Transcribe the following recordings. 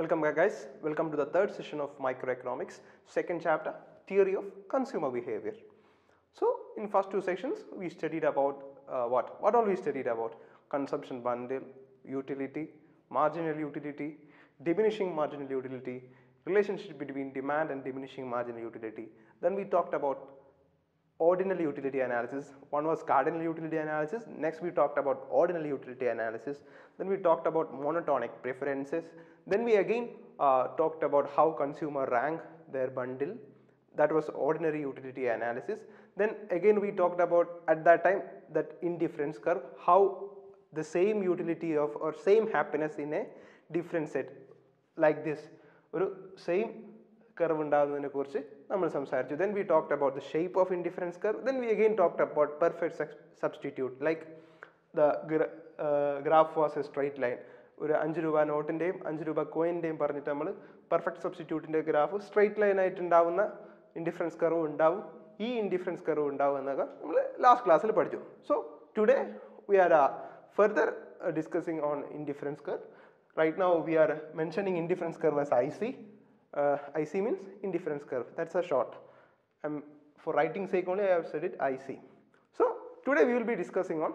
Welcome back guys, welcome to the third session of microeconomics, second chapter, theory of consumer behavior. So in first two sections we studied about what all we studied about: consumption bundle, utility, marginal utility, diminishing marginal utility, relationship between demand and diminishing marginal utility. Then we talked about ordinal utility analysis. One was cardinal utility analysis, next we talked about ordinal utility analysis, then we talked about monotonic preferences, then we again talked about how consumer rank their bundle, that was ordinary utility analysis. Then again we talked about, at that time, that indifference curve, how the same utility of or same happiness in a different set, like this same curve undavadine kurichu nammal samsarichu. Then we talked about the shape of indifference curve. Then we again talked about perfect substitute, like the graph was a straight line, ഒരു 5 രൂപ നോട്ടിൻ്റെയും 5 രൂപ കോയിൻ്റെയും പറഞ്ഞിട്ട് നമ്മൾ perfect സബ്സ്റ്റിറ്റ്യൂട്ടിൻ്റെ graph straight line ആയിട്ടുണ്ടാവുന്ന indifference curve ഉണ്ടാവും, ഈ ഇൻഡിഫറൻസ് കർവ് ഉണ്ടാവും എന്നൊക്കെ നമ്മൾ ലാസ്റ്റ് ക്ലാസ്സിൽ പഠിച്ചു. So today we are further discussing on indifference curve. Right now we are mentioning indifference curve as IC means indifference curve, that is a short. For writing sake only I have said it IC. So today we will be discussing on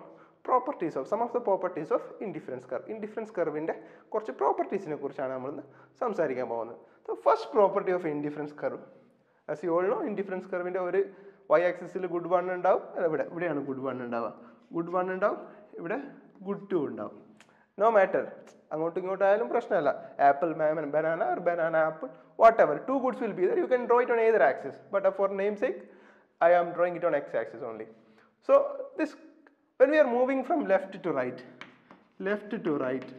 properties of some of the properties of indifference curve. Indifference curve in the korchu properties ne kurichana nammal samsarikkan povunnu. The first property of indifference curve, as you all know, indifference curve inde oru y axis il good 1 undavum, ivide ivideയാണ് good 1 undava, good 1 undavum, ivide good 2 undavum. No matter, അങ്ങോട്ടും ഇങ്ങോട്ടും ആയാലും പ്രശ്നമല്ല. Apple മാമൻ banana or banana apple, whatever, two goods will be there, you can draw it on either axis, but for name sake I am drawing it on X axis only. So this when we are moving from left to right, left to right,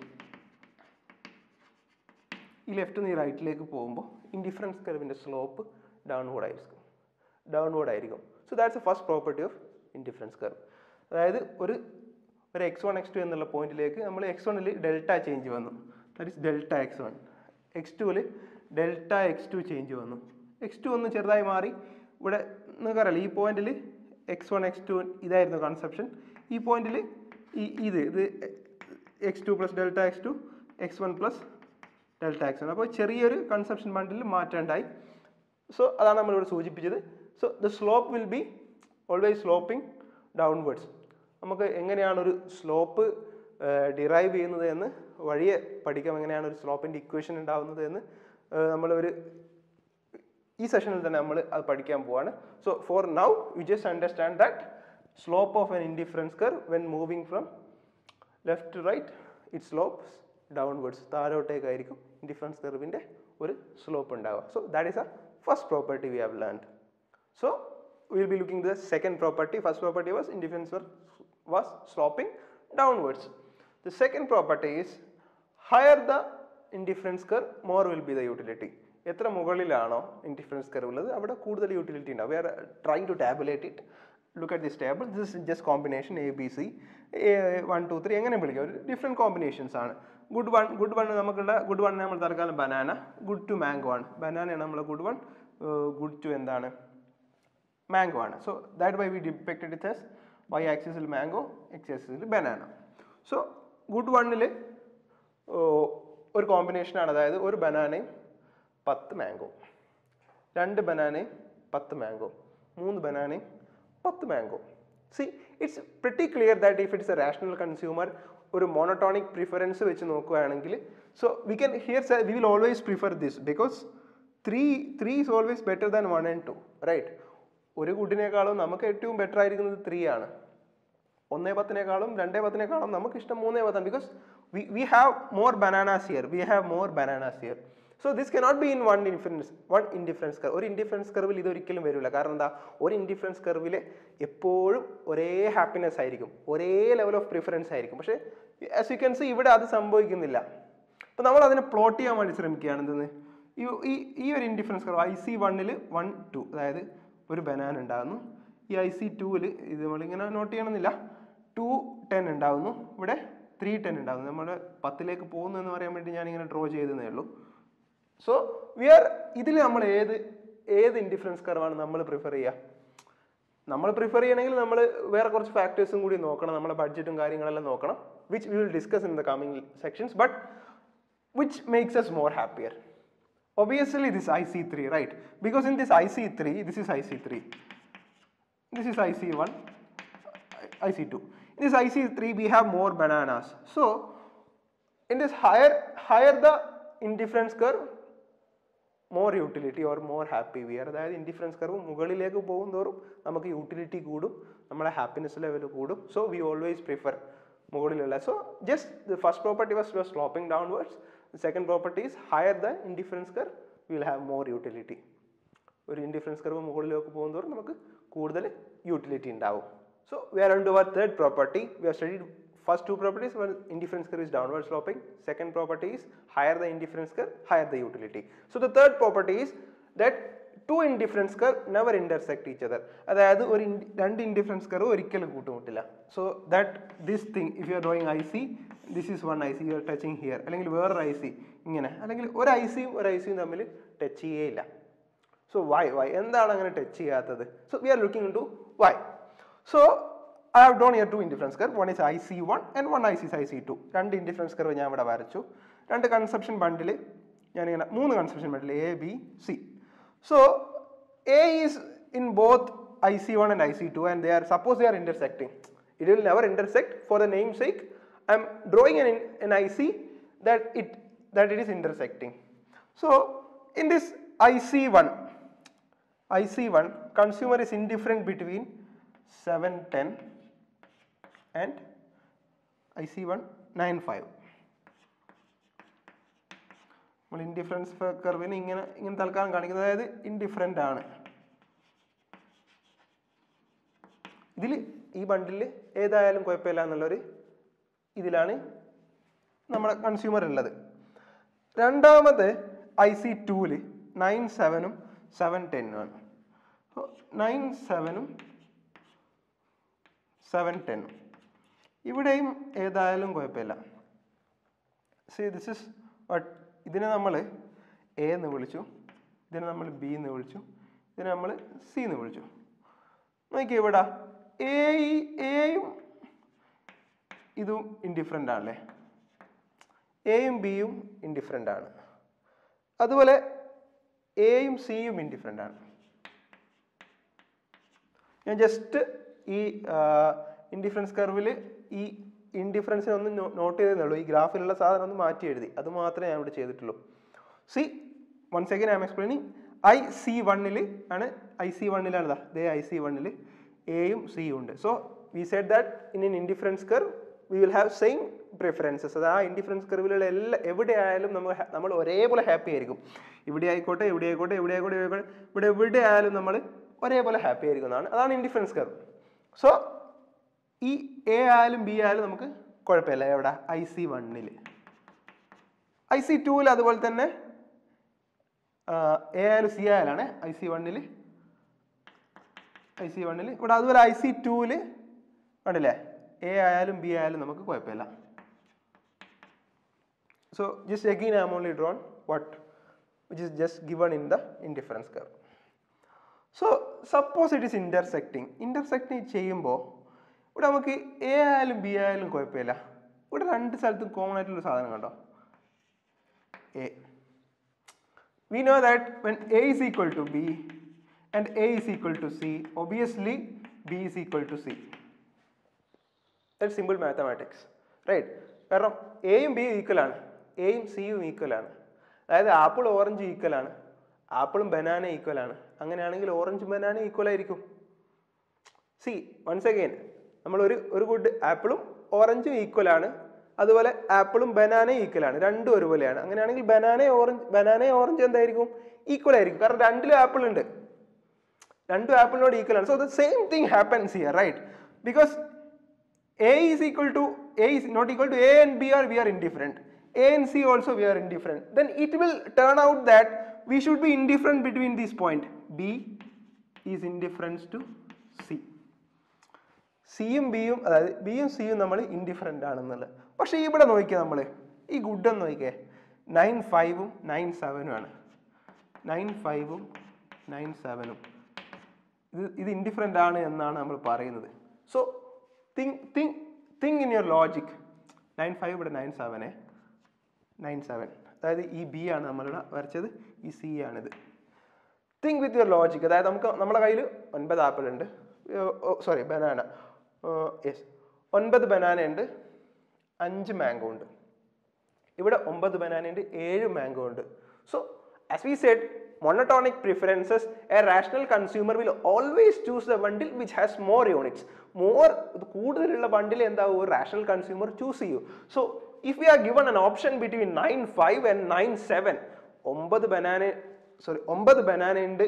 ഈ left നിന്ന് ഈ റൈറ്റിലേക്ക് പോകുമ്പോൾ indifference കർവിൻ്റെ slope downward ആയിരിക്കും, downward ആയിരിക്കും. So that's a first property of indifference curve. അതായത് ഒരു x1 x2 എന്നുള്ള പോയിന്റിലേക്ക് നമ്മൾ x1ൽ ഡെൽറ്റ ചേഞ്ച് വന്നു, ദാറ്റ് ഈസ് ഡെൽറ്റ x1, x2ൽ ഡെൽറ്റ x2 ചേഞ്ച് വന്നു, x2 ഒന്ന് ചെറുതായി മാറി. ഇവിടെ നിങ്ങൾക്കറിയാലോ ഈ പോയിന്റിൽ x1 x2 ഇതായിരുന്നു കൺസെപ്ഷൻ, ഈ പോയിന്റിൽ ഇത് x2 plus delta x2, x1 plus delta x1, അപ്പോൾ ചെറിയൊരു കൺസെപ്ഷൻ ബണ്ടിൽ മാറ്റേണ്ടായി. സോ അതാണ് നമ്മളിവിടെ സൂചിപ്പിച്ചത്. So the slope will be always sloping downwards. നമുക്ക് എങ്ങനെയാണൊരു സ്ലോപ്പ് ഡിറൈവ് ചെയ്യുന്നത് എന്ന് വഴിയെ പഠിക്കാം, എങ്ങനെയാണ് ഒരു സ്ലോപ്പിൻ്റെ ഇക്വേഷൻ ഉണ്ടാകുന്നത് എന്ന് നമ്മളൊരു ഈ സെഷനിൽ തന്നെ നമ്മൾ അത് പഠിക്കാൻ പോവാണ്. So for now you just understand that slope of an indifference curve when moving from left to right it slopes downwards, താഴോട്ടേക്കായിരിക്കും ഇൻഡിഫറൻസ് കർവിൻ്റെ ഒരു സ്ലോപ്പ് ഉണ്ടാവുക. So that is a first property we have learned. So we will be looking at the second property. First property was indifference was sloping downwards. The second property is higher the indifference curve, more will be the utility. Etra mugalilano indifference curve ullathu avada koodal utility undu. We are trying to tabulate it. Look at this table. This is just combination ABC, A1 2 3 engane vilikka different combinations aanu. Good one namakkulla good one nammal tharkala banana, good 2 mango aanu, banana nammala good one, good 2 endana mango ആണ്. So that Y we depicted it as Y ആക്സിസിൽ mango, X ആക്സിസിൽ banana. So good വണ്ണിൽ ഒരു കോമ്പിനേഷനാണ്, അതായത് ഒരു ബനാനയും 10 mango, 2 ബനാനയും 10 മാംഗോ, 3 ബനാനയും 10 mango. See it's pretty clear that if it's a rational consumer, ഒരു മോണോട്ടോണിക് പ്രിഫറൻസ് വെച്ച് നോക്കുകയാണെങ്കിൽ, so we can here we will always prefer this because 3 is always better than 1 and 2, right? ഒരു കൂട്ടിനേക്കാളും നമുക്ക് ഏറ്റവും better ആയിരിക്കുന്നത് 3 ആണ്. 1/10നേക്കാളും 2/10നേക്കാളും നമുക്ക് ഇഷ്ടം 3/10 because we have more bananas here, we have more bananas here. So this cannot be in one indifference curve. ഒരു indifference കർവിൽ ഇതൊരിക്കലും വരില്ല. കാരണം എന്താ, ഒരു ഇൻഡിഫറൻസ് കർവിൽ എപ്പോഴും ഒരേ ഹാപ്പിനെസ് ആയിരിക്കും, ഒരേ ലെവൽ ഓഫ് പ്രിഫറൻസ് ആയിരിക്കും. പക്ഷേ ആസ് യു ക്യാൻ സീ ഇവിടെ അത് സംഭവിക്കുന്നില്ല. അപ്പോൾ നമ്മൾ അതിനെ പ്ലോട്ട് ചെയ്യാൻ വേണ്ടി ശ്രമിക്കുകയാണെന്ന്, ഈ ഒരു ഇൻഡിഫറൻസ് കർവ് IC1ൽ 1 2, അതായത് ഒരു ബനാന ഉണ്ടാകുന്നു, ഈ IC2ൽ ഇത് നമ്മളിങ്ങനെ നോട്ട് ചെയ്യണമെന്നില്ല, 2 10 ഉണ്ടാകുന്നു, ഇവിടെ 3 10 ഉണ്ടാകുന്നു. നമ്മൾ 10ലേക്ക് പോകുന്നു എന്ന് പറയാൻ വേണ്ടി ഞാനിങ്ങനെ ഡ്രോ ചെയ്തതേ ഉള്ളൂ. സോ ഇതിൽ നമ്മൾ ഏത് ഇൻഡിഫറൻസ് കർവാണ് നമ്മൾ പ്രിഫർ ചെയ്യുക? നമ്മൾ പ്രിഫർ ചെയ്യണമെങ്കിൽ നമ്മൾ വേറെ കുറച്ച് ഫാക്ടേഴ്സും കൂടി നോക്കണം, നമ്മുടെ ബഡ്ജറ്റും കാര്യങ്ങളെല്ലാം നോക്കണം, which we will discuss in the coming sections. But which makes us more happier. Obviously this IC3, right? Because in this IC3, this is IC3, this is IC1, IC2. In this IC3 we have more bananas. So in this higher the indifference curve, more utility or more happy we are. That is indifference curve mugalilekku pogundorum namakku utility koodum, nammala happiness level koodum. So we always prefer mugalilla. So just the first property was sloping downwards. The second property is higher the indifference curve, we will have more utility. Or indifference curve mugalilekku pogundorum namakku koodale utility undavum. So we are on to our third property. We have studied first two properties. Well, indifference curve is downward sloping. Second property is higher the indifference curve, higher the utility. So the third property is that two indifference curve never intersect each other. That is, one indifference curve orikkalum kootumilla. So that this thing, if you are drawing IC, this is one IC you are touching here. Allengil vera IC ingane. Allengil oru IC thammil touch cheyilla. So why? Endana angane touch cheyyathathu? So we are looking into why. So I have drawn here two indifference curve. One is IC1 and one is IC2. Two indifference curve I have drawn. Two consumption bundle. I have drawn three consumption bundle A, B, C. So A is in both IC1 and IC2, and they are, suppose they are intersecting. It will never intersect. For the namesake, I am drawing an IC that it is intersecting. So in this IC1 consumer is indifferent between 710 and IC1 95. Well, indifference curve in talkaan kanikkunna adayathu indifferent aanu. Idil ee bundle edayalum koyappilla ennalla oru idilana nammala consumer ullathu. Randamathe IC2 il 97 um 710 aanu. So 97 um 710 इवडेम ഏതായാലും കുഴപ്പമില്ല. See, this is what ഇതിനെ നമ്മൾ A എന്ന് വിളിച്ചു, ഇതിനെ നമ്മൾ B എന്ന് വിളിച്ചു, ഇതിനെ നമ്മൾ C എന്ന് വിളിച്ചു. നോക്കിയേ ഇവിടെ A യും ഇതും ഇൻഡിഫറന്റ് ആണല്ലേ? A യും B യും ഇൻഡിഫറന്റ് ആണ്. അതുപോലെ A യും C യും ഇൻഡിഫറന്റ് ആണ്. ഞാൻ ജസ്റ്റ് ഈ ഇൻഡിഫറൻസ് കർവിൽ ഈ ഇൻഡിഫറൻസിനെ ഒന്ന് നോട്ട് ചെയ്തേന്നുള്ളൂ. ഈ ഗ്രാഫിലുള്ള സാധനം ഒന്ന് മാറ്റി എഴുതി, അത് മാത്രമേ ഞാൻ ഇവിടെ ചെയ്തിട്ടുള്ളൂ. See once again I am explaining I C വണ്ണിലാണ് ദേ IC1 ൽ എയും സിയും ഉണ്ട്. So we said that in in indifference curve we will have same preferences. അത് ആ ഇൻഡിഫറൻസ് കർവിലുള്ള എല്ലാ എവിടെയായാലും നമ്മൾ ഒരേപോലെ ഹാപ്പി ആയിരിക്കും. ഇവിടെ ആയാലും നമ്മൾ ഒരേപോലെ ഹാപ്പി ആയിരിക്കുന്നതാണ്. അതാണ് ഇൻഡിഫറൻസ് കർവ്. സോ ഈ എ ആയാലും ബി ആയാലും നമുക്ക് കുഴപ്പമില്ല. എവിടെ? IC1 IC2 അതുപോലെ തന്നെ എ ആയാലും സി ആയാലാണ്. IC1 ഇവിടെ അതുപോലെ IC2 കണ്ടില്ലേ, എ ആയാലും ബി ആയാലും നമുക്ക് കുഴപ്പമില്ല. So just again I am only drawn what which is just given in the indifference curve. So suppose it is intersecting ചെയ്യുമ്പോൾ ഇവിടെ നമുക്ക് എ ആയാലും ബി ആയാലും കുഴപ്പമില്ല. ഇവിടെ രണ്ട് സ്ഥലത്തും കോമൺ ആയിട്ടുള്ള സാധനം കണ്ടോ, A. We know that when A is equal to B and A is equal to C, obviously B is equal to C. That simple mathematics, right? കാരണം എയും ബിയും ഈക്വലാണ്, എയും സിയും ഈക്വലാണ്. അതായത് ആപ്പിൾ ഓറഞ്ച് ഈക്വലാണ്, ആപ്പിളും ബനാന ഈക്വലാണ്. അങ്ങനെയാണെങ്കിൽ ഓറഞ്ചും ബനാന ഈക്വൽ ആയിരിക്കും. സി വൺസ് അഗൈൻ നമ്മൾ ഒരു കൂട്ട് ആപ്പിളും ഓറഞ്ചും ഈക്വലാണ്, അതുപോലെ ആപ്പിളും ബനാനയും ഈക്വലാണ്, രണ്ടും ഒരുപോലെയാണ്. അങ്ങനെയാണെങ്കിൽ ബനാന ഓറഞ്ച് എന്തായിരിക്കും? ഈക്വൽ ആയിരിക്കും. കാരണം രണ്ടിലും ആപ്പിൾ ഉണ്ട്, രണ്ടും ആപ്പിളിനോട് ഈക്വലാണ്. So the same thing happens here, right? Because A is not equal to A and B, or we are indifferent. A and C also we are indifferent. Then it will turn out that we should be indifferent between these point. B is indifference to C. സിയും ബിയും, അതായത് ബിയും സിയും നമ്മൾ indifferent ആണെന്നുള്ളത്. പക്ഷേ ഇവിടെ നോക്കിയാൽ നമ്മൾ ഈ ഗുഡെന്ന് നോക്കിയേ, 95 ഉം 97 ആണ്. 95 ഉം 97 ഇത് ഇൻഡിഫറൻ്റ് ആണ് എന്നാണ് നമ്മൾ പറയുന്നത്. So think in your logic. 95 ഇവിടെ 97 97. That is E B and E C. Think with your logic. That is one bad apple and sorry, banana. Yes. One bad banana and 5 mango. Here, 9 banana and 7 mango. So, as we said, monotonic preferences, a rational consumer will always choose the bundle which has more units. More, the bundle and the rational consumer choose you. So, if we are given an option between 9.5 and 9.7, 9 banana, sorry, 9 banana and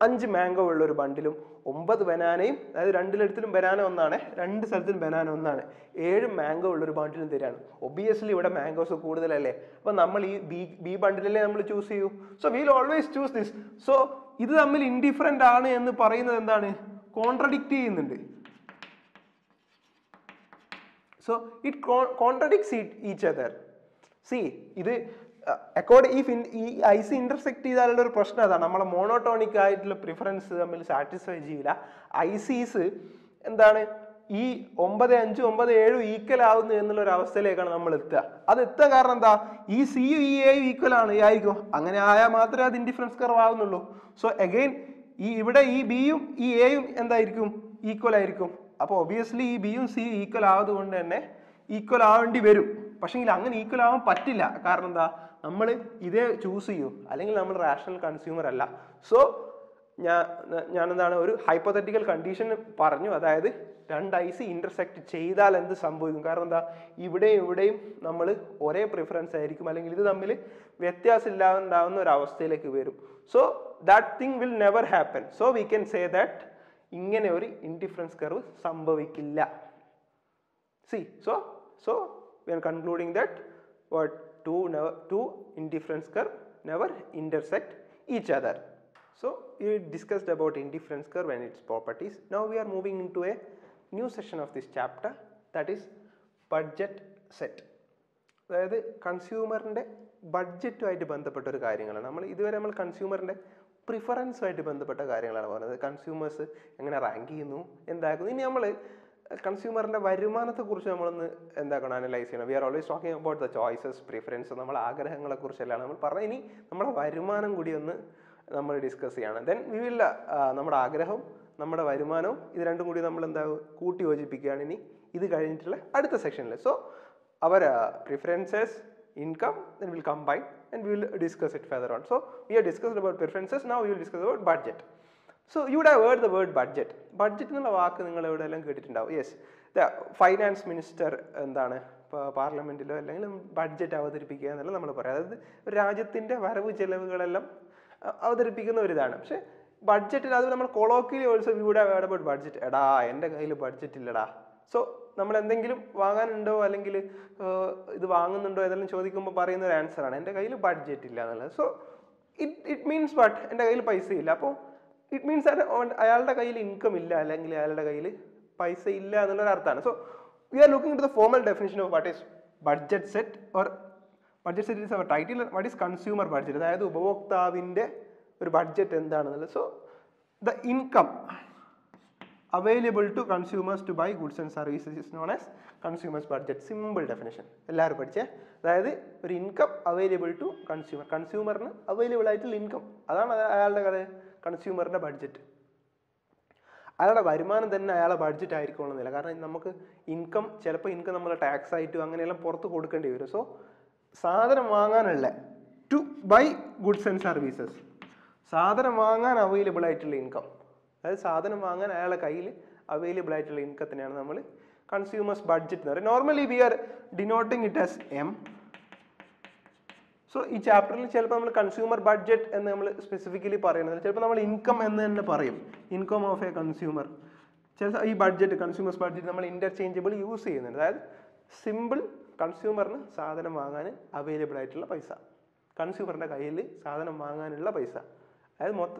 5 mango will bundle. 9 banana, that is 2 banana, 2 banana, 7 mango will bundle. Obviously, we have mangoes, but we choose B bundle. So, we will always choose this. So, this is indifferent and contradicting. So, it contradicts each other. See, this according if IC intersect either question, monotonic preference satisfy IC is and then E 9, 5, 9, 7 equal out in the Ravasaleka. Aditha EC equal on Iago. Anganaya Matra indifference curve. So again, E BU, EA and the equal Iricum. Obviously, E B C equal out equal but we don't equal because we choose this, we are not rational consumer. So, I am a hypothetical condition that is, two IC intersect because we have preference preference. So, that thing will never happen. So, we can say that there is no indifference curve. See, so we are concluding that what two indifference curve never intersect each other. So we discussed about indifference curve and its properties. Now we are moving into a new section of this chapter, that is budget set. That is consumer budget to bandhappetta karyangal nammal iduvare nammal consumer preference to bandhappetta karyangal aanu parayunnathu consumers engane rank cheyunu endaakunnu ini nammal consumer analyze. We are always talking about the choices, preferences, and we discuss then we will this section. So our preferences, income, then we will combine and we will discuss it further on. So we have discussed about preferences, now we will discuss about budget. So you would have heard the word budget. Budget is a yes, the finance minister in the parliament is a budget. Budget is a colloquially also we would have heard about budget. So budget. So it means what? It means that income illa. So we are looking into the formal definition of what is budget set, or budget set is our title, and what is consumer budget. That is Ubavoktavinte budget. So the income available to consumers to buy goods and services is known as consumer's budget. Simple definition. That is income available to consumer. Consumer available income. Consumer budget. That's why we budget. Because income, tax to so, to buy goods and services. Available income. That is available income. Consumer's budget. Normally we are denoting it as M. So, in this chapter, we will consumer budget specifically. We will income. Income of a consumer. This budget, consumer's budget, we will interchangeable use. That is, simple consumer is available. Consumer is available.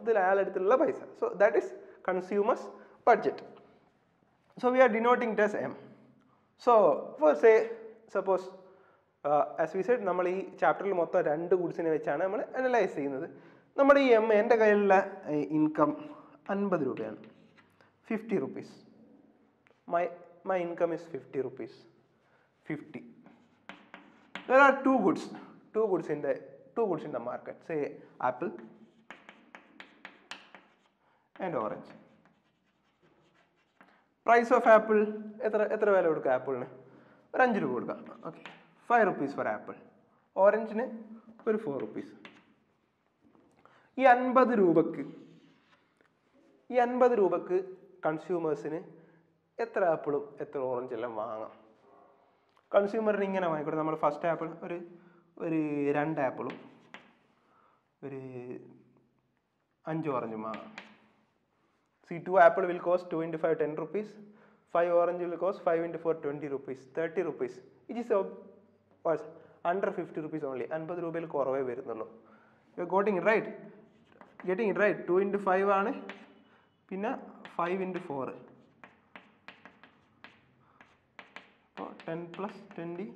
That is, so, that is consumer's budget. So, we are denoting it as M. So, for say, suppose, as we said, we will analyze this chapter in two goods. We will income 50 rupees. 50 rupees. My income is 50 rupees. 50. There are two goods. two goods in the market, say apple and orange. Price of apple, etra value of apple ne? 5 rupees. Okay, 5 rupees for apple. Orange ne? 4 rupees. This 50 rupees consumers ne? Etra apple, etra orange ellam vaanga. Consumer ringa na vaangikodum nammal first apple oru 2 apple oru 5 orange vaanga. See, 2 apple will cost 2 into 5, 10 rupees. 5 orange will cost 5 into 4, 20 rupees, 30 rupees. It is under 50 rupees only. 50 rupees will go away. You are getting it right. 2 into 5 is 5 into 4. So, 10 plus 20,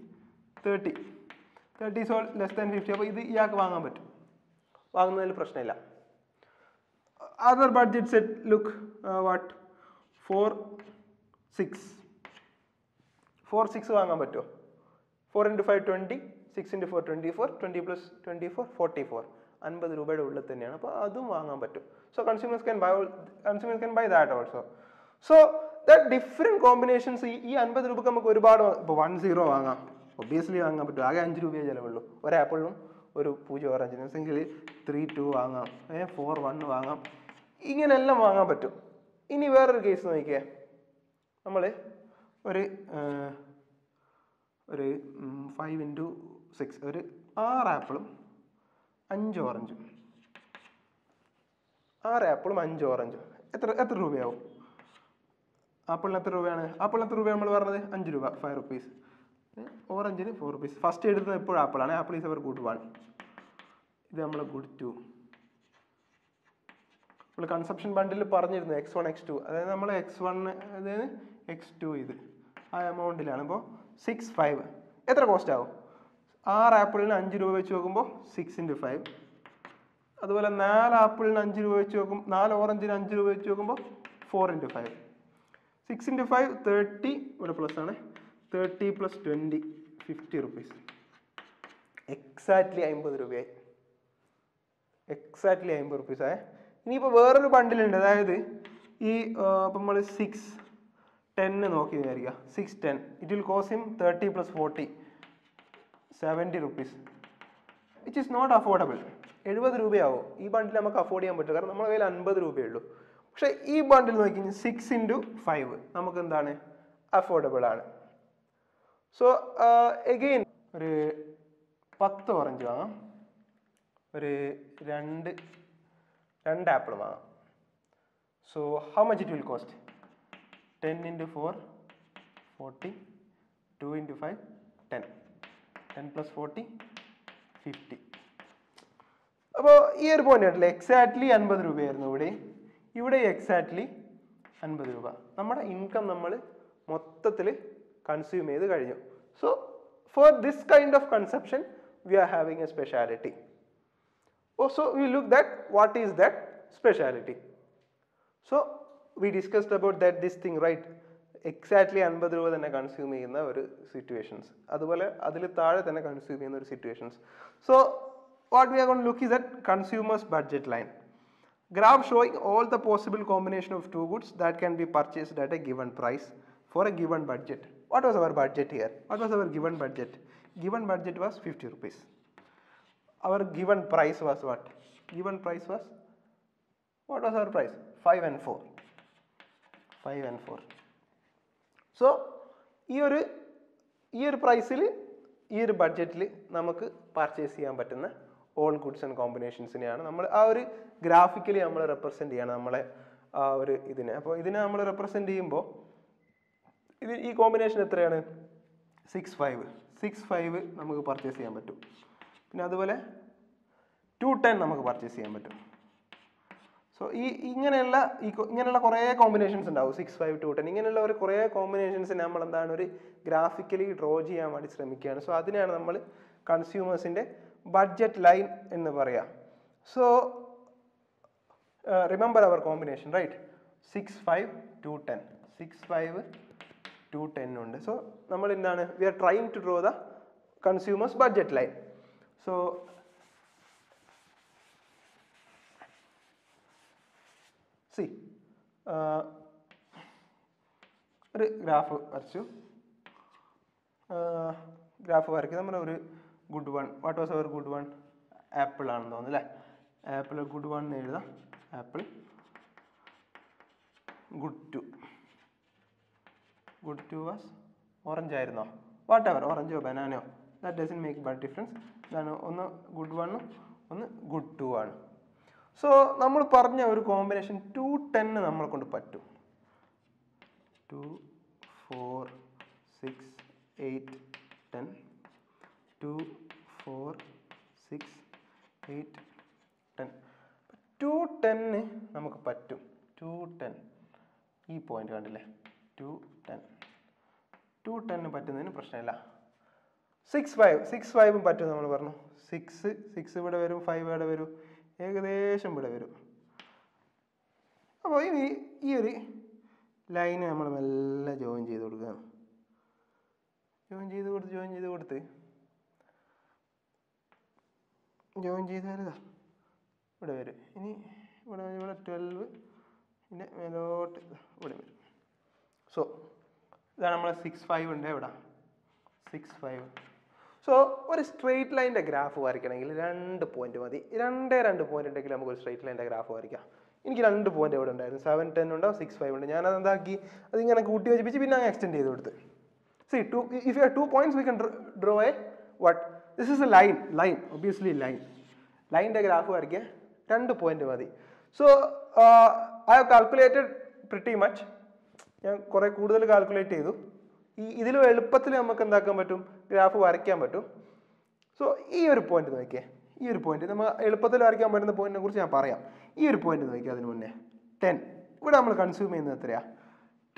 30. 30 is all less than 50. So, this is the other budget set, look what 4 6 vaanga pattu. 4 into 5 20, 6 into 4 24, 20 plus 24 44. 50 rupayude ulle thaniyana appo adum vaanga pattu. So consumers can buy that also. So that different combinations ee 50 rupayukku namukku oru baadu appo 10 vaanga obviously vaanga pattu aga 5 rupaye chelavullu oru apple um oru 0 orange nu single 3 2 vaanga 4 1 vaanga. ഇങ്ങനെല്ലാം വാങ്ങാൻ പറ്റും. ഇനി വേറൊരു case നോക്കിയേ. നമ്മൾ ഒരു 5 into 6 ഒരു 6 ആപ്പിളും 5 ഓറഞ്ചും 6 ആപ്പിളും 5 ഓറഞ്ചും എത്ര രൂപയാവും? ആപ്പിളിന് എത്ര രൂപയാണ്? നമ്മൾ പറഞ്ഞത് 5 രൂപ 5 rupees. ഓറഞ്ചിന് 4 rupees. ഫസ്റ്റ് എടുത്തത് എപ്പോഴും ആപ്പിളാണ്. Apple is our good 1. ഇത് നമ്മൾ good 2. Consumption bundle x1 x2 അതായത് നമ്മൾ x1 അതായത് x2 ഇത് ആ എമൗണ്ടിലാണ്. അപ്പോൾ 6 5 എത്ര കോസ്റ്റ് ആവും? 6 ആപ്പിളിന് 5 രൂപ വെച്ച് നോക്കുമ്പോൾ 6 into 5. അതുപോലെ 4 ആപ്പിളിന് 5 രൂപ വെച്ച് നോക്കും 4 ഓറഞ്ചിന് 5 രൂപ വെച്ച് നോക്കുമ്പോൾ 4 into 5. 6 into 5 30 ഇവിടെ പ്ലസ് ആണ് 30 plus 20 50 rupees. എക്സാക്ട്ലി 50 രൂപയായി. എക്സാക്ട്ലി 50 rupees ആയേ. ഇനി ഇപ്പോൾ വേറൊരു ബണ്ടിലുണ്ട്. അതായത് ഈ നമ്മൾ 6 10 നോക്കി വിചാരിക്കുക. 6 10 it will cost him 30 plus 40 70 rupees. It is not affordable. 70 രൂപയാവും ഈ ബണ്ടിൽ നമുക്ക് അഫോർഡ് ചെയ്യാൻ പറ്റും. കാരണം നമ്മുടെ കയ്യിൽ 50 രൂപയേ ഉള്ളൂ. പക്ഷേ ഈ ബണ്ടിൽ നോക്കി കഴിഞ്ഞാൽ 6 into 5 നമുക്ക് എന്താണ് അഫോർഡബിൾ ആണ്. സോ എഗെയിൻ ഒരു 10 ഓറഞ്ച് വാങ്ങാം, ഒരു 2 apple vaanga. So how much it will cost? 10 into 4 40, 2 into 5 10, 10 plus 40 50. appo year point adle exactly 50 rupeya irunnu. Ivide exactly 50 rupeya nammada income nammal mottatile consume edu kazhinju. So for this kind of consumption we are having a speciality. So we look that what is that speciality. So we discussed about that this thing, right? Exactly 50 രൂപ തന്നെ consume ചെയ്യുന്ന ഒരു situations, അതുപോലെ അതിൽ താഴെ തന്നെ consume ചെയ്യുന്ന ഒരു situations. So what we are going to look is that consumer's budget line graph showing all the possible combination of 2 goods that can be purchased at a given price for a given budget. What was our budget here? What was our given budget? Given budget was 50 rupees. Our given price was what? What was our price? 5 and 4. So ഈ ഒരു പ്രൈസിൽ ഈ ഒരു ബഡ്ജറ്റിൽ നമുക്ക് purchase ചെയ്യാൻ പറ്റുന്ന all goods and കോമ്പിനേഷൻസിനെയാണ് നമ്മൾ ആ ഒരു ഗ്രാഫിക്കലി നമ്മൾ റെപ്രസെൻ്റ് ചെയ്യണം നമ്മളെ ആ ഒരു ഇതിനെ. അപ്പോൾ ഇതിനെ നമ്മൾ റെപ്രസെൻ്റ് ചെയ്യുമ്പോൾ ഇത് ഈ കോമ്പിനേഷൻ എത്രയാണ്? 6 5 നമുക്ക് പർച്ചേസ് ചെയ്യാൻ പറ്റും. പിന്നെ അതുപോലെ 2 10 നമുക്ക് പർച്ചേസ് ചെയ്യാൻ പറ്റും. സോ ഇങ്ങനെയുള്ള കുറേ കോമ്പിനേഷൻസ് ഉണ്ടാവും. 6 5 2 10 ഇങ്ങനെയുള്ള ഒരു കുറേ കോമ്പിനേഷൻസിന് നമ്മൾ എന്താണ് ഒരു ഗ്രാഫിക്കലി ഡ്രോ ചെയ്യാൻ വേണ്ടി ശ്രമിക്കുകയാണ്. സോ അതിനെയാണ് നമ്മൾ കൺസ്യൂമേഴ്സിൻ്റെ ബഡ്ജറ്റ് ലൈൻ എന്ന് പറയുക. So remember our combination right? 6 5 2 10, 6 5 2 10 ഉണ്ട്. സോ നമ്മൾ എന്താണ് we are trying to draw the consumer's budget line. see ഒരു ഗ്രാഫ് വരച്ചു ഗ്രാഫ് വരയ്ക്കുക നമ്മൾ ഒരു good one what was our good one apple ആണെന്ന് തോന്നുന്നു അല്ലേ ആപ്പിൾ ഗുഡ് വൺ എന്ന് എഴുതാം apple good two was orange ആയിരുന്നോ വാട്ട് എവർ ഓറഞ്ചോ ബനാനയോ that doesn't make but difference ഇതാണ് ഒന്ന് ഗുഡ് വണ്ണും ഒന്ന് ഗുഡ് ടു ആണ് സോ നമ്മൾ പറഞ്ഞ ഒരു കോമ്പിനേഷൻ 2 10 നമ്മളെ കൊണ്ട് പറ്റും 2 4 6 8 10 2 4 6 8 10 2 10 നമുക്ക് പറ്റും 2 10 ഈ പോയിന്റ് കണ്ടില്ലേ 2 10 പറ്റുന്നതിന് പ്രശ്നമില്ല 6 5 പറ്റും നമ്മൾ പറഞ്ഞു 6 ഇവിടെ വരും 5 ഇവിടെ വരും ഏകദേശം ഇവിടെ വരും അപ്പോൾ ഈ ഒരു ലൈന് നമ്മൾ മെല്ലെ ജോയിൻ ചെയ്ത് കൊടുത്ത് ഇവിടെ വരും ഇനി ഇവിടെ 12 ഇതിൻ്റെ മേലോട്ട് ഇവിടെ വരും സോ ഇതാണ് നമ്മൾ 6 5 ഉണ്ട് ഇവിടെ 6 5 സോ ഒരു സ്ട്രെയിറ്റ് ലൈൻ്റെ ഗ്രാഫ് വരയ്ക്കണമെങ്കിൽ 2 പോയിന്റ് മതി 2 പോയിന്റ് ഉണ്ടെങ്കിൽ നമുക്ക് ഒരു സ്ട്രെയിറ്റ് ലൈൻ്റെ ഗ്രാഫ് വരയ്ക്കാം എനിക്ക് 2 പോയിന്റ് ഇവിടെ ഉണ്ടായിരുന്നു 7 10 ഉണ്ടോ 6 5 ഉണ്ട് ഞാനത് എന്താക്കി അതിങ്ങനെ കൂട്ടി വെച്ചിപ്പിച്ച് പിന്നെ അങ്ങ് എക്സ്റ്റെൻഡ് ചെയ്ത് കൊടുത്ത് see if you have 2 points we can draw a what this is a line obviously ലൈൻ്റെ ഗ്രാഫ് വരയ്ക്കുക 2 പോയിന്റ് മതി so I have calculated pretty much ഞാൻ കുറേ കൂടുതൽ കാൽക്കുലേറ്റ് ചെയ്തു ഈ ഇതിലും എളുപ്പത്തിൽ നമുക്ക് എന്താക്കാൻ പറ്റും ഗ്രാഫ് വരയ്ക്കാൻ പറ്റും സോ ഈ ഒരു പോയിന്റ് നോക്കിയേ ഈ ഒരു പോയിന്റ് നമ്മൾ എളുപ്പത്തിൽ വരയ്ക്കാൻ പറ്റുന്ന പോയിന്റിനെ കുറിച്ച് ഞാൻ പറയാം ഈ ഒരു പോയിന്റ് നോക്കിയാൽ അതിന് മുന്നേ 10 ഇവിടെ നമ്മൾ കൺസ്യൂം ചെയ്യുന്നത് എത്രയാണ്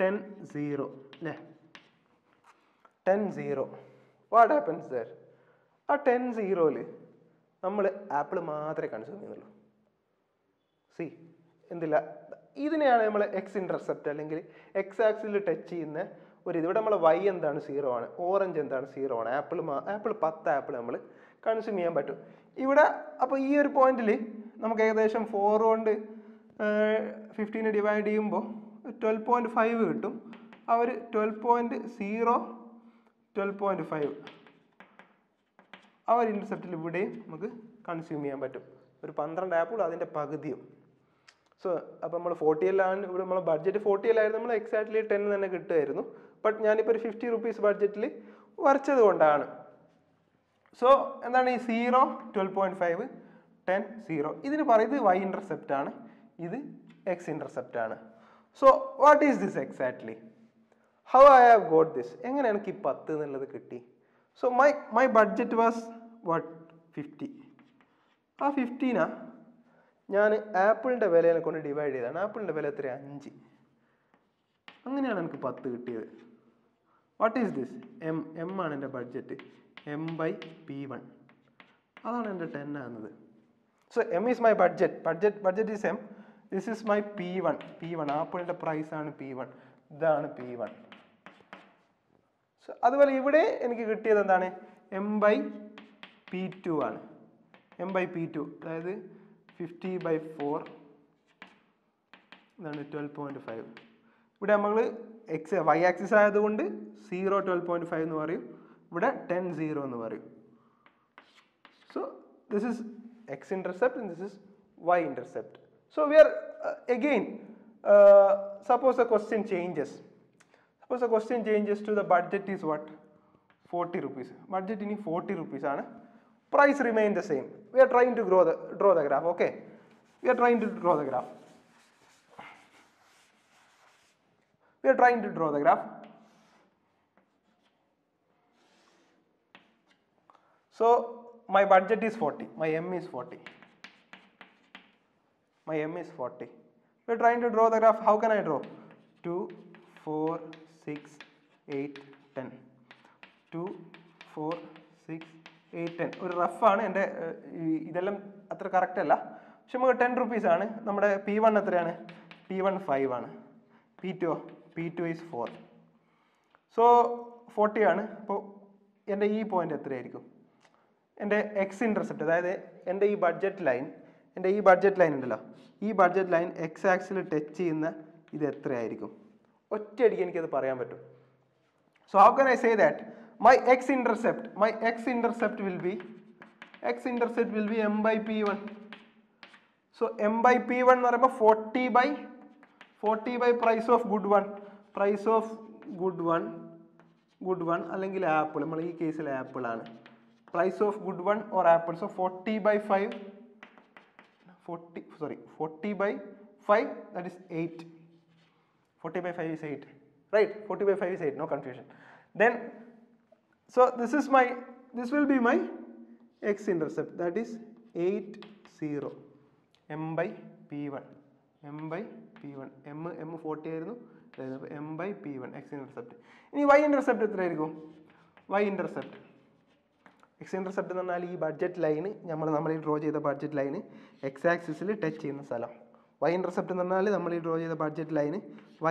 10 0 അല്ലേ 10 0 വാട്ട് ഹാപ്പൻസ് ദർ ആ 10 0ൽ നമ്മൾ ആപ്പിൾ മാത്രമേ കൺസ്യൂം ചെയ്യുന്നുള്ളൂ സി എന്തില്ല ഇതിനെയാണ് നമ്മൾ എക്സ് ഇൻ്റർസെപ്റ്റ് അല്ലെങ്കിൽ എക്സ് ആക്സിൽ ടച്ച് ചെയ്യുന്ന ഒരു ഇതിവിടെ നമ്മൾ വൈ എന്താണ് 0 ആണ് ഓറഞ്ച് എന്താണ് 0 ആണ് ആപ്പിൾ 10 ആപ്പിൾ നമ്മൾ കൺസ്യൂം ചെയ്യാൻ പറ്റും ഇവിടെ അപ്പോൾ ഈ ഒരു പോയിന്റിൽ നമുക്ക് ഏകദേശം 4 കൊണ്ട് 15 ഡിവൈഡ് ചെയ്യുമ്പോൾ 12.5 കിട്ടും ആ ഒരു 12.0 12.5 ആ ഒരു ഇൻ്റർസെപ്റ്റിൽ ഇവിടെയും നമുക്ക് കൺസ്യൂം ചെയ്യാൻ പറ്റും ഒരു 12 ആപ്പിൾ അതിൻ്റെ പകുതിയും സോ അപ്പോൾ നമ്മൾ 40 ഇവിടെ നമ്മൾ ബഡ്ജറ്റ് 40 നമ്മൾ എക്സാക്ട്ലി 10 തന്നെ കിട്ടുമായിരുന്നു ബട്ട് ഞാനിപ്പോൾ ഒരു 50 rupees ബഡ്ജറ്റിൽ വരച്ചത് കൊണ്ടാണ് സോ എന്താണ് ഈ 0 12.5 10 0 ഇതിന് പറയുന്നത് വൈ ഇൻ്റർസെപ്റ്റ് ആണ് ഇത് എക്സ് ഇൻ്റർസെപ്റ്റ് ആണ് so what is this exactly how I have got this എങ്ങനെ എനിക്ക് ഈ 10 എന്നുള്ളത് കിട്ടി so my budget was what 50 ആ 50 ഞാൻ ആപ്പിളിൻ്റെ വിലയെ കൊണ്ട് ഡിവൈഡ് ചെയ്താണ് ആപ്പിളിൻ്റെ വില എത്ര 5 അങ്ങനെയാണ് എനിക്ക് 10 കിട്ടിയത് വാട്ട് ഈസ് ദിസ് എം ആണ് എൻ്റെ ബഡ്ജറ്റ് m/p1 അതാണ് എൻ്റെ 10 ആകുന്നത് so M is my budget is M this is my p1 ആപ്പിളിൻ്റെ പ്രൈസാണ് p1 ഇതാണ് p1 സോ അതുപോലെ ഇവിടെ എനിക്ക് കിട്ടിയത് എന്താണ് m/p2 ആണ് m/p2 അതായത് 50/4 ഇതാണ് 12.5 ഇവിടെ നമ്മൾ എക്സ് വൈ ആക്സിസ് ആയതുകൊണ്ട് 0 12.5 എന്ന് പറയും ഇവിടെ 10 0 എന്ന് പറയും so this is X intercept and this is Y intercept so we are again suppose a question changes to the budget is what 40 rupees budget ഇനി 40 rupees ആണ് price remain the same we are trying to draw the graph okay so my budget is 40 my m is 40 we are trying to draw the graph how can I draw 2 4 6 8 10 2 4 6 8 10 ഒരു റഫാണ് എൻ്റെ ഇതെല്ലാം അത്ര correct അല്ല പക്ഷെ നമുക്ക് 10 rupees ആണ് നമ്മുടെ p1 എത്രയാണ് p1 5 ആണ് p2 ഈസ് 4 സോ 40 ആണ് അപ്പോൾ എൻ്റെ ഈ പോയിൻ്റ് എത്രയായിരിക്കും എൻ്റെ എക്സ് ഇൻ്റർസെപ്റ്റ്, അതായത് എൻ്റെ ഈ ബഡ്ജറ്റ് ലൈൻ, എൻ്റെ ഈ ബഡ്ജറ്റ് ലൈൻ ഉണ്ടല്ലോ, ഈ budget line X axle touch ചെയ്യുന്ന ഇത് എത്രയായിരിക്കും? ഒറ്റയടിക്ക് എനിക്കത് പറയാൻ പറ്റും. So how can I say that my x intercept will be m by p1. So m by p1 എന്ന് പറയുമ്പോൾ 40 by price of good one അല്ലെങ്കിൽ ആപ്പിൾ, നമ്മൾ ഈ കേസിൽ ആപ്പിൾ ആണ്, price of good one or apple. So 40 by 5 that is 8. 40 by 5 is 8, right? 40 by 5 is 8, no confusion. Then so this will be my x intercept, that is 80, m by p1, m 40 ആയിരുന്നു, m by p1 x intercept. ഇനി y intercept എത്രയായിരിക്കും? x intercept എന്ന് പറഞ്ഞാൽ ഈ budget line, നമ്മൾ ഈ draw ചെയ്ത budget ലൈന് x ആക്സിസിൽ ടച്ച് ചെയ്യുന്ന സ്ഥലം. y intercept എന്ന് പറഞ്ഞാൽ നമ്മൾ ഈ ഡ്രോ ചെയ്ത ബഡ്ജറ്റ് ലൈന്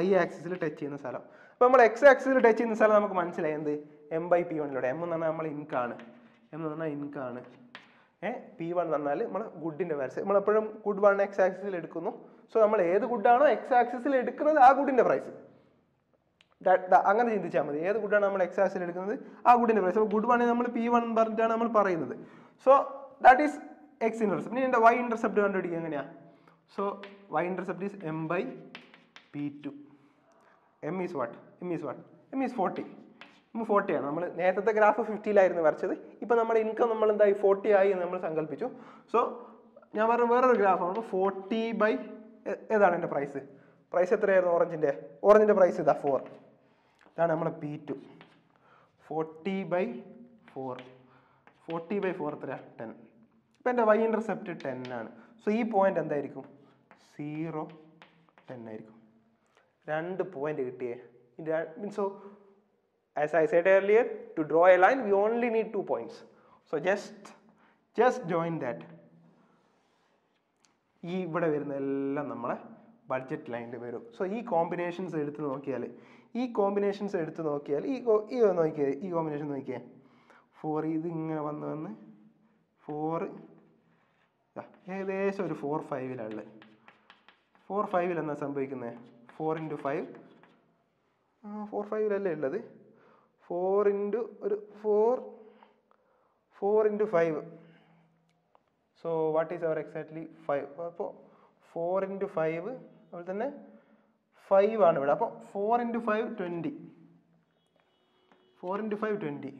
y ആക്സിസിൽ ടച്ച് ചെയ്യുന്ന സ്ഥലം. അപ്പോൾ നമ്മൾ x ആക്സിസിൽ ടച്ച് ചെയ്യുന്ന സ്ഥലം നമുക്ക് മനസ്സിലായി എന്ത്? എം ബൈ പി വണ്ണിലൂടെ. എം എന്ന് പറഞ്ഞാൽ നമ്മൾ ഇൻകാണ്, P1 തന്നാൽ നമ്മൾ ഗുഡിൻ്റെ പ്രൈസ്, നമ്മളെപ്പോഴും ഗുഡ് വൺ എക്സ് ആക്സിസിൽ എടുക്കുന്നു. സോ നമ്മൾ ഏത് ഗുഡാണോ എക്സ് ആക്സിസിൽ എടുക്കുന്നത് ആ ഗുഡിൻ്റെ പ്രൈസ്, അങ്ങനെ ചിന്തിച്ചാൽ മതി. ഏത് ഗുഡാണ് നമ്മൾ എക്സ് ആക്സിസിൽ എടുക്കുന്നത് ആ ഗുഡിൻ്റെ പ്രൈസ്. അപ്പോൾ ഗുഡ് വണ്ണിൽ നമ്മൾ P1 പറഞ്ഞിട്ടാണ് നമ്മൾ പറയുന്നത്. So that is X intercept. ഇനി എൻ്റെ വൈ ഇൻ്റർസെപ്റ്റ് കണ്ടുപിടിക്കുക എങ്ങനെയാണ്? So Y intercept is M by P2. m is 40. നമ്മൾ 40 ആണ്, നമ്മൾ നേരത്തെ ഗ്രാഫ് 50 വരച്ചത്. ഇപ്പോൾ നമ്മുടെ ഇൻകം നമ്മൾ എന്തായി 40 ആയി എന്ന് നമ്മൾ സങ്കല്പിച്ചു. സോ ഞാൻ പറഞ്ഞ വേറൊരു ഗ്രാഫാണ്. 40 by ഏതാണ് എൻ്റെ പ്രൈസ് എത്രയായിരുന്നു? ഓറഞ്ചിൻ്റെ പ്രൈസ് ഇതാ 4. ഇതാണ് നമ്മുടെ P2. 40 by 4 എത്രയാണ്? 10. ഇപ്പം എൻ്റെ വൈ ഇൻ്റർസെപ്റ്റ് 10 ആണ്. സോ ഈ പോയിന്റ് എന്തായിരിക്കും? 0, 10 ആയിരിക്കും. 2 പോയിന്റ് കിട്ടിയേ. So as I said earlier, to draw a line we only need 2 points. So just join that. ഈ ഇവിടെ വരുന്ന എല്ലാം നമ്മളെ ബഡ്ജറ്റ് ലൈനിൽ വരും. സോ ഈ കോമ്പിനേഷൻസ് എടുത്ത് നോക്കിയാൽ ഈ കോമ്പിനേഷൻ നോക്കിയാൽ 4 ഇതിങ്ങനെ വന്ന് 4 ഏകദേശം ഒരു 4, 5 4, 5 എന്നാ സംഭവിക്കുന്നത്. 4 into 5 ഉള്ളത്. 4 into 5. So what is our exactly 5? അപ്പോൾ 4 into 5, അതുപോലെ തന്നെ 5 ആണ് ഇവിടെ. അപ്പോൾ 4 into 5, 20. 4 into 5, 20.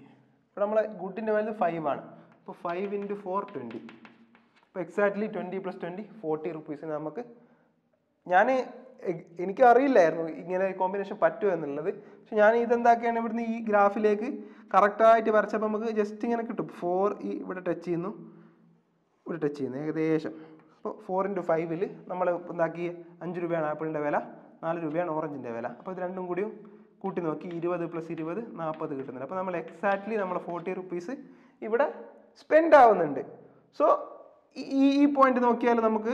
ഇവിടെ നമ്മളെ ഗുഡിൻ്റെ വാല്യൂ 5 ആണ്. അപ്പോൾ 5 into 4, 20. അപ്പോൾ എക്സാക്ട്ലി 20 plus 20, 40 റുപ്പീസിന് നമുക്ക്, എനിക്ക് അറിയില്ലായിരുന്നു ഇങ്ങനെ കോമ്പിനേഷൻ പറ്റുമെന്നുള്ളത്. പക്ഷെ ഞാൻ ഇതെന്താക്കിയാണ് ഇവിടുന്ന് ഈ ഗ്രാഫിലേക്ക് കറക്റ്റായിട്ട് വരച്ചപ്പോൾ നമുക്ക് ജസ്റ്റ് ഇങ്ങനെ കിട്ടും. 4 ഇവിടെ ടച്ച് ചെയ്യുന്നു, ഇവിടെ ടച്ച് ചെയ്യുന്നു ഏകദേശം. അപ്പോൾ 4 into 5 നമ്മൾ എന്താക്കി? 5 രൂപയാണ് ആപ്പിളിൻ്റെ വില, 4 രൂപയാണ് ഓറഞ്ചിൻ്റെ വില. അപ്പോൾ ഇത് രണ്ടും കൂടിയും കൂട്ടി നോക്കി 20 plus 20, 40 കിട്ടുന്നുണ്ട്. അപ്പോൾ നമ്മൾ എക്സാക്ട്ലി നമ്മൾ 40 റുപ്പീസ് ഇവിടെ സ്പെൻഡ് ആവുന്നുണ്ട്. സോ ഈ പോയിന്റ് നോക്കിയാൽ നമുക്ക്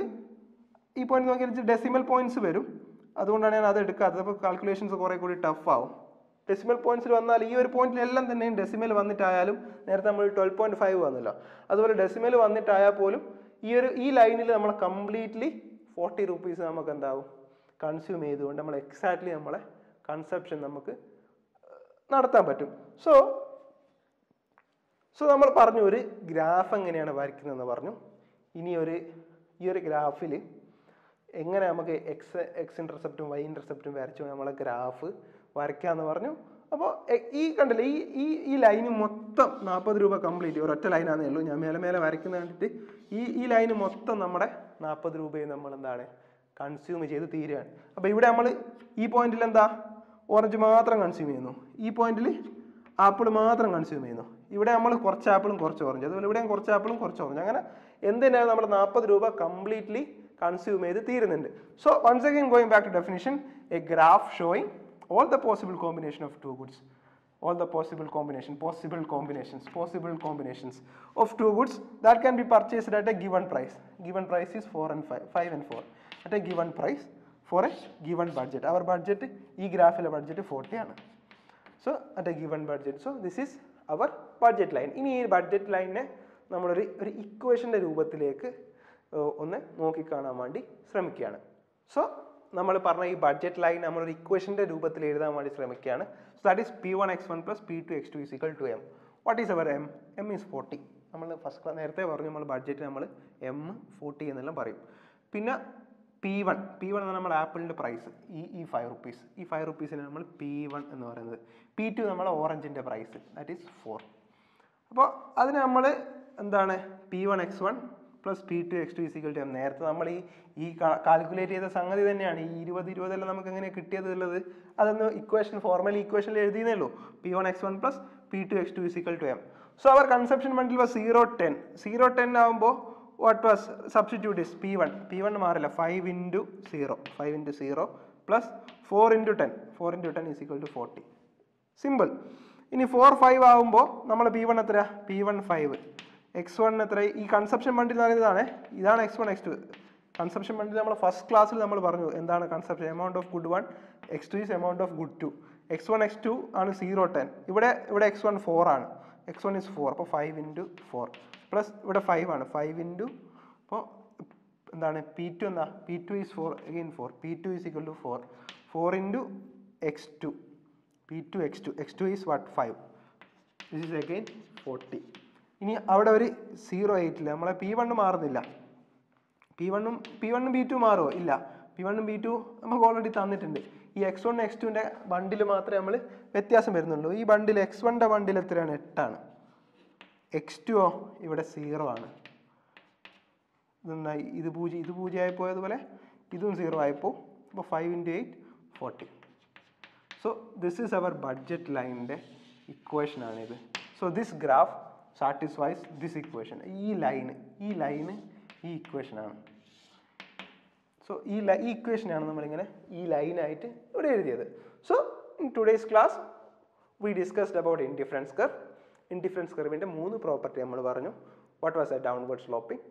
ഈ പോയിന്റ് നോക്കിയാൽ ഡെസിമൽ പോയിന്റ്സ് വരും. അതുകൊണ്ടാണ് ഞാൻ അത് എടുക്കാത്തത്. അപ്പോൾ കാൽക്കുലേഷൻസ് കുറേ കൂടി ടഫാവും. ഡെസിമൽ പോയിന്റ്സിൽ വന്നാൽ ഈ ഒരു പോയിന്റിലെല്ലാം തന്നെയും ഡെസിമൽ വന്നിട്ടായാലും, നേരത്തെ നമ്മൾ 12.5 വന്നല്ലോ, അതുപോലെ ഡെസിമൽ വന്നിട്ടായാൽ പോലും ഈ ലൈനിൽ നമ്മൾ കംപ്ലീറ്റ്ലി 40 റുപ്പീസ് നമുക്ക് എന്താവും കൺസ്യൂം ചെയ്തുകൊണ്ട് നമ്മൾ എക്സാക്ട്ലി നമ്മളെ കൺസപ്ഷൻ നമുക്ക് നടത്താൻ പറ്റും. സോ നമ്മൾ പറഞ്ഞു ഒരു ഗ്രാഫ് എങ്ങനെയാണ് വരയ്ക്കുന്നതെന്ന് പറഞ്ഞു. ഇനി ഈ ഒരു ഗ്രാഫിൽ എങ്ങനെ നമുക്ക് എക്സ് ഇൻ്റർസെപ്റ്റും വൈ ഇൻ്റർസെപ്റ്റും വരച്ചു നമ്മളെ ഗ്രാഫ് വരയ്ക്കാമെന്ന് പറഞ്ഞു. അപ്പോൾ ഈ കണ്ടില്ലേ, ഈ ഈ ലൈന് മൊത്തം 40 രൂപ കംപ്ലീറ്റ് ഒരൊറ്റ ലൈനാന്നേ ഉള്ളൂ. ഞാൻ മേലെ വരയ്ക്കുന്ന കണ്ടിട്ട് ഈ ലൈന് മൊത്തം നമ്മുടെ 40 രൂപയെ നമ്മൾ എന്താണ് കൺസ്യൂം ചെയ്ത് തീരുകയാണ്. അപ്പോൾ ഇവിടെ നമ്മൾ ഈ പോയിന്റിൽ എന്താ ഓറഞ്ച് മാത്രം കൺസ്യൂം ചെയ്യുന്നു, ഈ പോയിന്റിൽ ആപ്പിൾ മാത്രം കൺസ്യൂം ചെയ്യുന്നു. ഇവിടെ നമ്മൾ കുറച്ച് ആപ്പിളും കുറച്ച് ഓറഞ്ച്, അതുപോലെ ഇവിടെയും കുറച്ച് ആപ്പിളും കുറച്ച് ഓറഞ്ച്. അങ്ങനെ എന്തിനാണ് നമ്മൾ 40 രൂപ കംപ്ലീറ്റ്ലി consume ചെയ്ത് തീരുന്നുണ്ട്. So once again going back to definition, a graph showing all the possible combination of two goods, all the possible combinations of two goods that can be purchased at a given price. Given price is 4 and 5, 5 and 4, at a given price for a given budget. Our budget, ഈ ഗ്രാഫിലെ budget 40 ആണ്. So at a given budget, so this is our budget line. ഇനി ഈ budget ലൈനെ നമ്മൾ ഒരു ഇക്വേഷൻ്റെ രൂപത്തിലേക്ക് ഒന്ന് നോക്കിക്കാണാൻ വേണ്ടി ശ്രമിക്കുകയാണ്. സോ നമ്മൾ പറഞ്ഞ ഈ ബഡ്ജറ്റ് ലൈൻ നമ്മളൊരു ഇക്വേഷൻ്റെ രൂപത്തിൽ എഴുതാൻ വേണ്ടി ശ്രമിക്കുകയാണ്. So that is P1x1 + P2x2 = 2m. What is our M? M is 40. നമ്മൾ ഫസ്റ്റ് നേരത്തെ പറഞ്ഞു നമ്മൾ ബഡ്ജറ്റ് നമ്മൾ എം 40 എന്നെല്ലാം പറയും. പിന്നെ P1 എന്ന് നമ്മൾ ആപ്പിളിൻ്റെ പ്രൈസ് ഈ ₹5. ഈ ₹5 നമ്മൾ P1 എന്ന് പറയുന്നത്. P2 നമ്മൾ ഓറഞ്ചിൻ്റെ പ്രൈസ്, ദാറ്റ് ഈസ് 4. അപ്പോൾ അതിന് നമ്മൾ എന്താണ് P1x1 + P2x2 = m. നേരത്തെ നമ്മൾ ഈ കാൽക്കുലേറ്റ് ചെയ്ത സംഗതി തന്നെയാണ്. ഈ 20 നമുക്ക് എങ്ങനെ കിട്ടിയത് ഉള്ളത്? അതൊന്ന് ഇക്വേഷൻ ഫോർമൽ ഇക്വേഷനിൽ എഴുതിയെന്നേ ഉള്ളൂ. P1x1 + P2x2 = m. So our conception bundle was 0 10 ആകുമ്പോൾ what was substitute is P1 മാറില്ല. 5 × 0 + 4 × 10 = 40. സിമ്പിൾ. ഇനി 4 5 ആകുമ്പോൾ നമ്മൾ P1 എത്ര? P1 5. X1 എത്ര? ഈ കൺസെപ്ഷൻ ബണ്ടിൽ എന്ന് പറയുന്നതാണ്. ഇതാണ് X1 X2. കൺസെപ്ഷൻ ബണ്ടിൽ നമ്മൾ ഫസ്റ്റ് ക്ലാസ്സിൽ നമ്മൾ പറഞ്ഞു എന്താണ് conception. Amount of good 1, X2 is amount of good 2. X1 X2 ആണ് 0 10. ഇവിടെ X1 4 ആണ്. X1 is 4. അപ്പോൾ 5 × 4 പ്ലസ് ഇവിടെ 5 ആണ്. 5 × അപ്പോൾ എന്താണ് P2? എന്താ P2 is 4, again 4. P2 is equal to 4. 4 × X2. P2 X2. X2 is what 5. This is again 40. ഇനി അവിടെ ഒരു 0 8 നമ്മളെ P1 മാറുന്നില്ല. P1 ഉം P2 മാറുമോ? ഇല്ല. P1 ഉം P2 നമുക്ക് ഓൾറെഡി തന്നിട്ടുണ്ട്. ഈ X1 X2 ബണ്ടിൽ മാത്രമേ നമ്മൾ വ്യത്യാസം വരുന്നുള്ളൂ. ഈ ബണ്ടിൽ X1 ബണ്ടിൽ എത്രയാണ്? 8 ആണ്. X2 ഇവിടെ 0 ആണ്. ഇതെന്താ ഇത് പൂജ്യമായി പോയതുപോലെ ഇതും 0 ആയിപ്പോൾ. അപ്പോൾ 5 × 8 40. So this is our budget ലൈനിൻ്റെ ഇക്വേഷനാണിത്. So this graph satisfies this equation. ഈ ലൈന് ഈ ഇക്വേഷനാണ്. സോ ഈ ഇക്വേഷനാണ് നമ്മളിങ്ങനെ ഈ ലൈനായിട്ട് ഇവിടെ എഴുതിയത്. So in today's class we discussed about indifference curve. Indifference കർവിൻ്റെ 3 പ്രോപ്പർട്ടി നമ്മൾ പറഞ്ഞു. What was a downward sloping,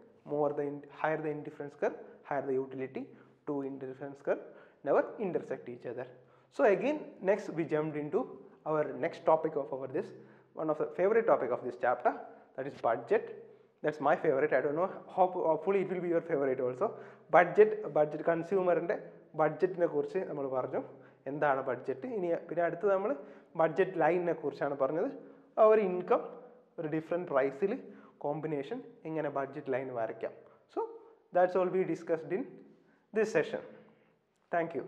higher the indifference curve, higher the utility, two indifference curve never intersect each other. So again next we jumped into our next topic of one of the favorite topic of this chapter, that is budget. That's my favorite. I don't know, hopefully it will be your favorite also. Budget consumer inde budget ne kuriche nammal parnju endana budget. Ini pinne adutha nammal budget line ne kurichana parnjathu. Our income or different price il combination engane budget line varakkam. So that's all we discussed in this session. Thank you.